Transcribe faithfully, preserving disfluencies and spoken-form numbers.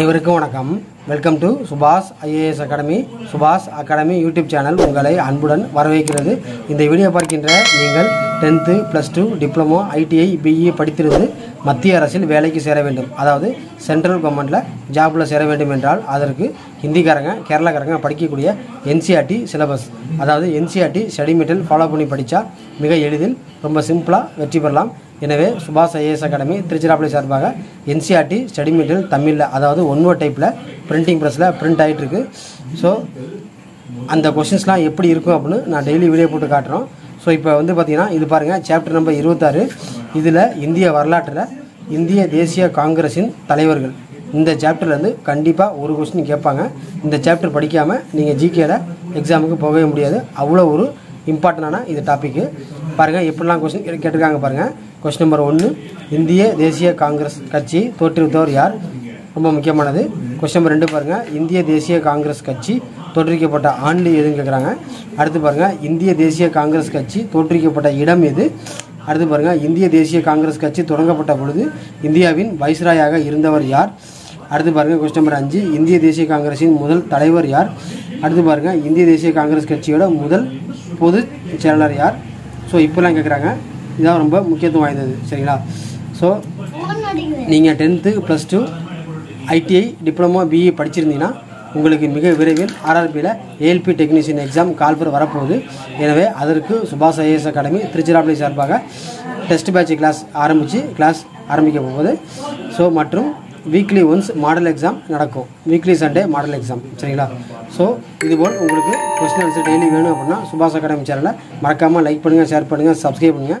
அனைவருக்கும் வணக்கம். Welcome to சுபாஷ் ஐஏஎஸ் அகாடமி. சுபாஷ் அகாடமி யூடியூப் சேனல் உங்களை அன்புடன் வரவேற்கிறது. இந்த வீடியோ பார்க்கின்ற நீங்கள் tenth plus two diploma ITI BE படித்திருந்து மத்திய அரசில் வேலைக்கு சேர வேண்டும், அதாவது சென்ட்ரல் கவர்மெண்ட்டில் ஜாப்பில் சேர வேண்டும் என்றால் அதற்கு ஹிந்திக்காரங்க கேரளாக்காரங்க படிக்கக்கூடிய என்சிஆர்டி சிலபஸ், அதாவது என்சிஆர்டி ஸ்டடி மெட்டீரியல் ஃபாலோ பண்ணி படித்தா மிக எளிதில் ரொம்ப சிம்பிளாக வெற்றி பெறலாம். எனவே சுபாஷ் ஐஏஎஸ் அகாடமி திருச்சிராப்பள்ளி சார்பாக என்சிஆர்டி ஸ்டடி மெட்டீரியல் தமிழில், அதாவது ஒன்வோ டைப்பில் பிரிண்டிங் ப்ரெஸ்ஸில் பிரிண்ட் ஆகிட்டுருக்கு. ஸோ அந்த கொஷின்ஸ்லாம் எப்படி இருக்கும் அப்படின்னு நான் டெய்லி வீடியோ போட்டு காட்டுறோம். ஸோ இப்போ வந்து பார்த்திங்கன்னா இது பாருங்கள், சாப்டர் நம்பர் இருபத்தாறு. இதில் இந்திய வரலாற்றில் இந்திய தேசிய காங்கிரஸின் தலைவர்கள், இந்த சாப்டர்லேருந்து கண்டிப்பாக ஒரு கொஸ்டின் கேட்பாங்க. இந்த சாப்டர் படிக்காமல் நீங்கள் ஜிகேயில் எக்ஸாமுக்கு போகவே முடியாது, அவ்வளோ ஒரு இம்பார்ட்டண்டான இது டாப்பிக்கு. பாருங்கள் எப்படிலாம் கொஸ்டின் கேட்டிருக்காங்க பாருங்கள். கொஸ்டின் நம்பர் ஒன்று, இந்திய தேசிய காங்கிரஸ் கட்சி தோற்றுவித்தவர் யார்? ரொம்ப முக்கியமானது. கொஸ்டின் நம்பர் ரெண்டு பாருங்கள், இந்திய தேசிய காங்கிரஸ் கட்சி தோற்றுவிக்கப்பட்ட ஆண்டு எதுன்னு கேட்குறாங்க. அடுத்து பாருங்கள், இந்திய தேசிய காங்கிரஸ் கட்சி தோற்றுவிக்கப்பட்ட இடம் எது? அடுத்து பாருங்கள், இந்திய தேசிய காங்கிரஸ் கட்சி தொடங்கப்பட்ட பொழுது இந்தியாவின் வைஸ்ராயாக இருந்தவர் யார்? அடுத்து பாருங்கள் கொஸ்டின் நம்பர் அஞ்சு, இந்திய தேசிய காங்கிரஸின் முதல் தலைவர் யார்? அடுத்து பாருங்கள், இந்திய தேசிய காங்கிரஸ் கட்சியோட முதல் பொதுச் செயலாளர் யார்? ஸோ இப்போலாம் கேட்குறாங்க, இதான் ரொம்ப முக்கியத்துவம் வாய்ந்தது, சரிங்களா? ஸோ நீங்கள் tenth plus two ITI diploma BE படிச்சிருந்தீங்கன்னா உங்களுக்கு மிக விரைவில் ஆர்ஆர்பியில் ஏஎல்பி டெக்னீஷியன் எக்ஸாம் கால்பர் வரப்போகுது. எனவே அதற்கு சுபாஷ் ஐஏஎஸ் அகாடமி திருச்சிராப்பள்ளி சார்பாக டெஸ்ட் பேட்ச் கிளாஸ் ஆரம்பித்து கிளாஸ் ஆரம்பிக்க போகுது. ஸோ மற்றும் வீக்லி ஒன்ஸ் மாடல் எக்ஸாம் நடக்கும், வீக்லி சண்டே மாடல் எக்ஸாம், சரிங்களா? ஸோ இதுபோல் உங்களுக்கு கொஸ்டின் ஆன்சர் டெய்லி வேணும் அப்படின்னா சுபாஷ் அகாடமி சேனலை மறக்காமல் லைக் பண்ணுங்கள், ஷேர் பண்ணுங்கள், சப்ஸ்கிரைப் பண்ணுங்கள்.